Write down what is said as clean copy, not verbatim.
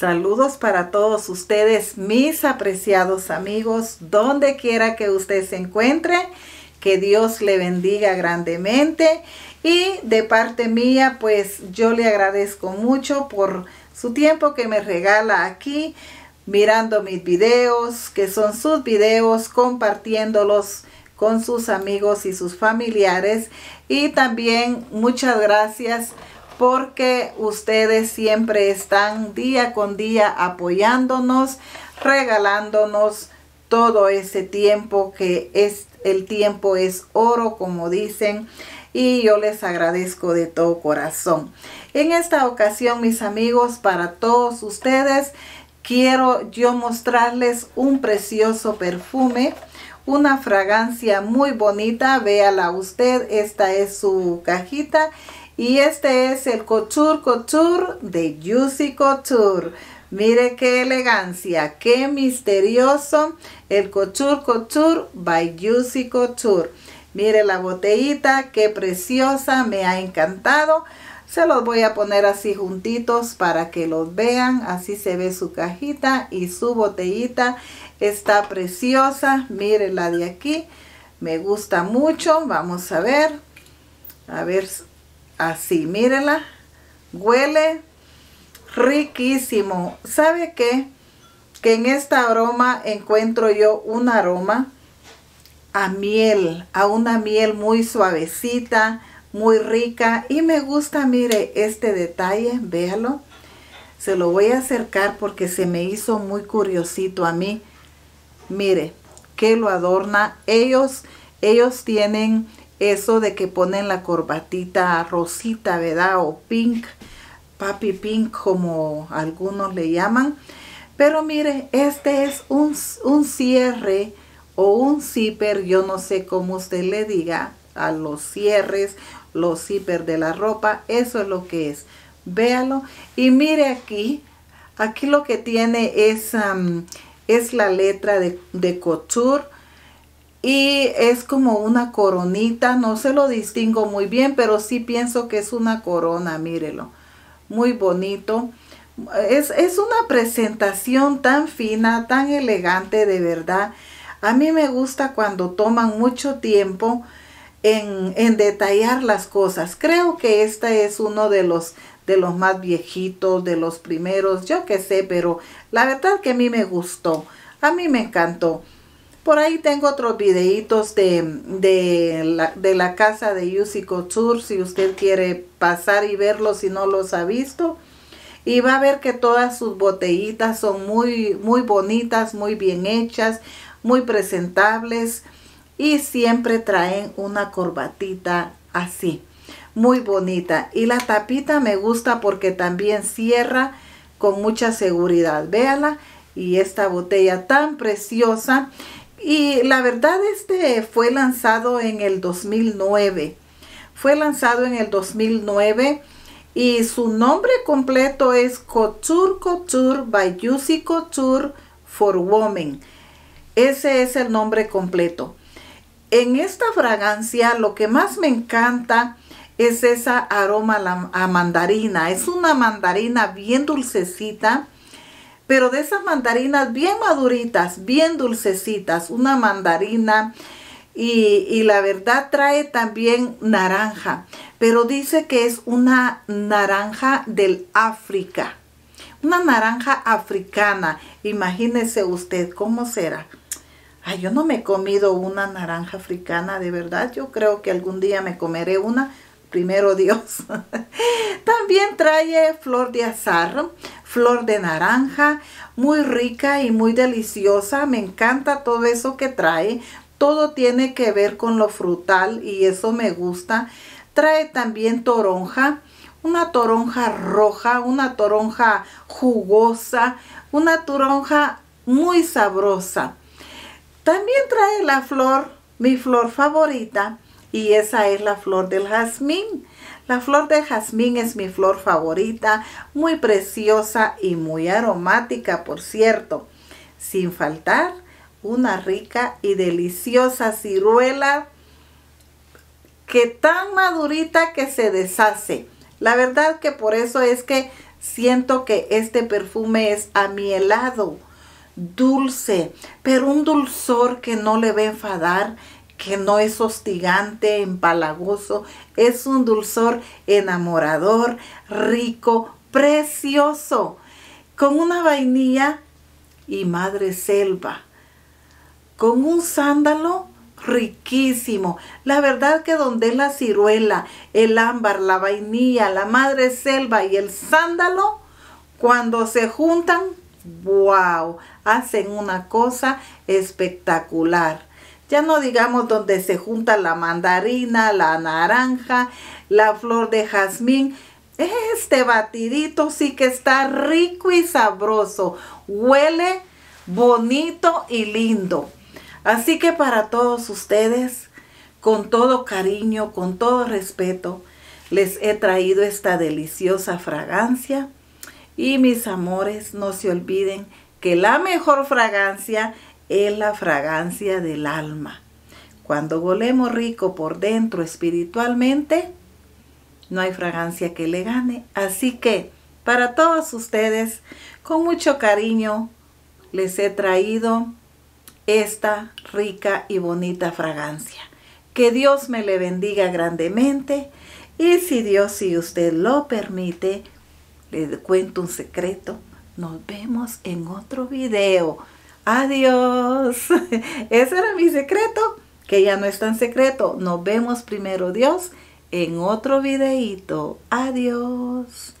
Saludos para todos ustedes, mis apreciados amigos, donde quiera que usted se encuentre. Que Dios le bendiga grandemente. Y de parte mía, pues yo le agradezco mucho por su tiempo que me regala aquí, mirando mis videos, que son sus videos, compartiéndolos con sus amigos y sus familiares. Y también muchas gracias porque ustedes siempre están día con día apoyándonos, regalándonos todo ese tiempo que es el tiempo es oro, como dicen. Y yo les agradezco de todo corazón. En esta ocasión, mis amigos, para todos ustedes, quiero yo mostrarles un precioso perfume, una fragancia muy bonita. Véala usted, esta es su cajita. Y este es el Couture Couture de Juicy Couture. Mire qué elegancia, qué misterioso, el Couture Couture by Juicy Couture. Mire la botellita, qué preciosa, me ha encantado. Se los voy a poner así juntitos para que los vean. Así se ve su cajita y su botellita. Está preciosa. Mire la de aquí. Me gusta mucho. Vamos a ver. A ver. Así, mírela. Huele riquísimo. ¿Sabe qué? Que en esta aroma encuentro yo un aroma a miel, a una miel muy suavecita, muy rica, y me gusta. Mire este detalle, véalo, se lo voy a acercar porque se me hizo muy curiosito a mí. Mire que lo adorna. Ellos tienen eso de que ponen la corbatita rosita, ¿verdad? O pink, papi pink, como algunos le llaman. Pero mire, este es un cierre o un zipper, yo no sé cómo usted le diga a los cierres, los zipper de la ropa. Eso es lo que es. Véalo. Y mire aquí, aquí lo que tiene es la letra de Couture, y es como una coronita. No se lo distingo muy bien, pero sí pienso que es una corona. Mírelo, muy bonito. Es una presentación tan fina, tan elegante, de verdad. A mí me gusta cuando toman mucho tiempo en detallar las cosas. Creo que este es uno de los más viejitos, de los primeros, yo que sé, pero la verdad que a mí me gustó, a mí me encantó. Por ahí tengo otros videitos de la casa de Juicy Couture, si usted quiere pasar y verlos si no los ha visto. Y va a ver que todas sus botellitas son muy bonitas, muy bien hechas, muy presentables, y siempre traen una corbatita así, muy bonita. Y la tapita me gusta porque también cierra con mucha seguridad. Véala. Y esta botella tan preciosa. Y la verdad, este fue lanzado en el 2009. Fue lanzado en el 2009. Y su nombre completo es Couture Couture by Juicy Couture for Women. Ese es el nombre completo. En esta fragancia lo que más me encanta es esa aroma a mandarina. Es una mandarina bien dulcecita, pero de esas mandarinas bien maduritas, bien dulcecitas. Una mandarina, y la verdad trae también naranja, pero dice que es una naranja del África. Una naranja africana. Imagínese usted cómo será. Ay, yo no me he comido una naranja africana, de verdad. Yo creo que algún día me comeré una. Primero Dios. También trae flor de azahar, flor de naranja. Muy rica y muy deliciosa. Me encanta todo eso que trae. Todo tiene que ver con lo frutal, y eso me gusta. Trae también toronja. Una toronja roja, una toronja jugosa, una toronja muy sabrosa. También trae la flor, mi flor favorita, y esa es la flor del jazmín. La flor del jazmín es mi flor favorita, muy preciosa y muy aromática, por cierto. Sin faltar, una rica y deliciosa ciruela, que tan madurita que se deshace. La verdad que por eso es que Siento que este perfume es amielado, dulce, pero un dulzor que no le va a enfadar, que no es hostigante, empalagoso. Es un dulzor enamorador, rico, precioso, con una vainilla y madre selva, con un sándalo riquísimo. La verdad que donde es la ciruela, el ámbar, la vainilla, la madre selva y el sándalo, cuando se juntan, wow, hacen una cosa espectacular. Ya no digamos donde se junta la mandarina, la naranja, la flor de jazmín. Este batidito sí que está rico y sabroso, huele bonito y lindo. Así que para todos ustedes, con todo cariño, con todo respeto, les he traído esta deliciosa fragancia. Y mis amores, no se olviden que la mejor fragancia es la fragancia del alma. Cuando golemos rico por dentro espiritualmente, no hay fragancia que le gane. Así que para todos ustedes, con mucho cariño, les he traído esta rica y bonita fragancia. Que Dios me le bendiga grandemente, y si Dios y usted lo permite, les cuento un secreto. Nos vemos en otro video. Adiós. Ese era mi secreto, que ya no es tan secreto. Nos vemos, primero Dios, en otro videito. Adiós.